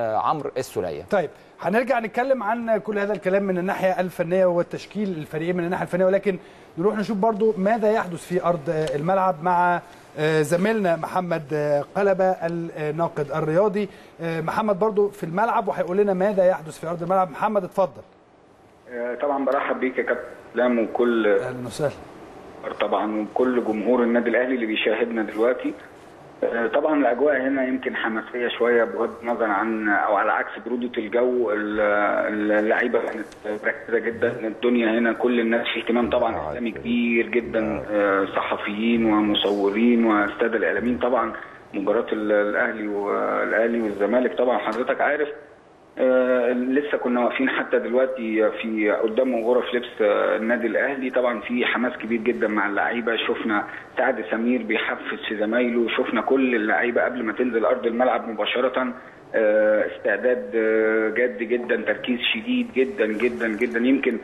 عمرو السليه. طيب هنرجع نتكلم عن كل هذا الكلام من الناحيه الفنيه والتشكيل الفريقين من الناحيه الفنيه، ولكن نروح نشوف برضو ماذا يحدث في ارض الملعب مع زميلنا محمد قلبة الناقد الرياضي. محمد برضو في الملعب وهيقول لنا ماذا يحدث في ارض الملعب. محمد اتفضل. طبعا برحب بيك يا كابتن اسلام وكل اهلا وسهلا طبعا وكل جمهور النادي الاهلي اللي بيشاهدنا دلوقتي. طبعا الاجواء هنا يمكن حماسيه شويه بغض النظر عن او على عكس بروده الجو. اللعيبه كانت مركزه جدا، الدنيا هنا كل الناس في اهتمام طبعا اسلامي كبير جدا، صحفيين ومصورين والساده الاعلاميين. طبعا مباراه الاهلي والزمالك طبعا حضرتك عارف لسه كنا واقفين حتى دلوقتي في قدام غرف لبس النادي الاهلي. طبعا في حماس كبير جدا مع اللعيبه، شفنا سعد سمير بيحفز في زمايله، شفنا كل اللعيبه قبل ما تنزل ارض الملعب مباشره استعداد جد جدا، تركيز شديد جدا جدا جدا. يمكن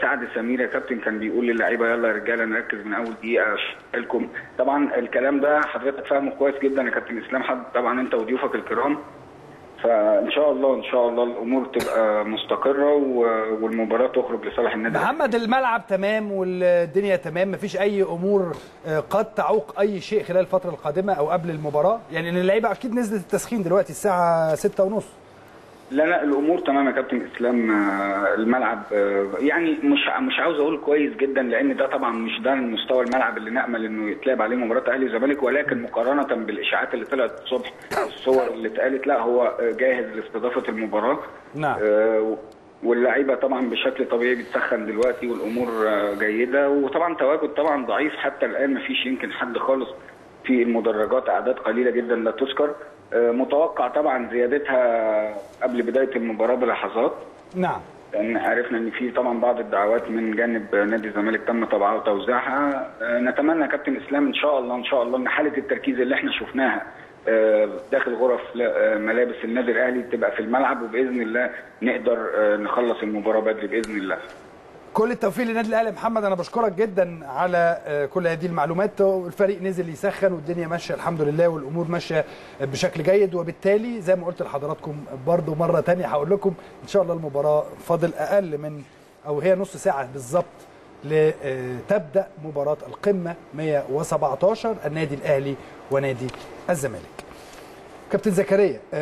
سعد سمير يا كابتن كان بيقول للعيبه يلا يا رجاله نركز من اول دقيقه لكم. طبعا الكلام ده حضرتك فاهمه كويس جدا يا كابتن اسلام، طبعا انت وضيوفك الكرام. فان شاء الله ان شاء الله الامور تبقى مستقره والمباراه تخرج لصالح النادي. محمد الملعب تمام والدنيا تمام، مفيش اي امور قد تعوق اي شيء خلال الفتره القادمه او قبل المباراه؟ يعني ان اللعيبه اكيد نزلت التسخين دلوقتي الساعه 6:30. لا الامور تمام يا كابتن اسلام. الملعب يعني مش عاوز اقول كويس جدا، لان ده طبعا مش ده المستوى الملعب اللي نامل انه يتلعب عليه مباراه اهلي وزمالك، ولكن مقارنه بالاشاعات اللي طلعت الصبح الصور اللي اتقالت، لا هو جاهز لاستضافه المباراه. نعم واللعيبه طبعا بشكل طبيعي بتسخن دلوقتي والامور جيده، وطبعا تواجد طبعا ضعيف حتى الان، ما فيش يمكن حد خالص في المدرجات، اعداد قليله جدا لا تذكر. متوقع طبعا زيادتها قبل بدايه المباراه بلحظات. نعم لان عرفنا ان في طبعا بعض الدعوات من جانب نادي الزمالك تم طبعها وتوزيعها. نتمنى يا كابتن اسلام ان شاء الله ان حاله التركيز اللي احنا شفناها داخل غرف ملابس النادي الاهلي تبقى في الملعب، وباذن الله نقدر نخلص المباراه بدري باذن الله. كل التوفيق للنادي الاهلي. محمد انا بشكرك جدا على كل هذه المعلومات. الفريق نزل يسخن والدنيا ماشيه الحمد لله والامور ماشيه بشكل جيد، وبالتالي زي ما قلت لحضراتكم برضو مره ثانيه هقول لكم ان شاء الله المباراه فاضل اقل من او هي نص ساعه بالظبط لتبدا مباراه القمه 117 النادي الاهلي ونادي الزمالك. كابتن زكريا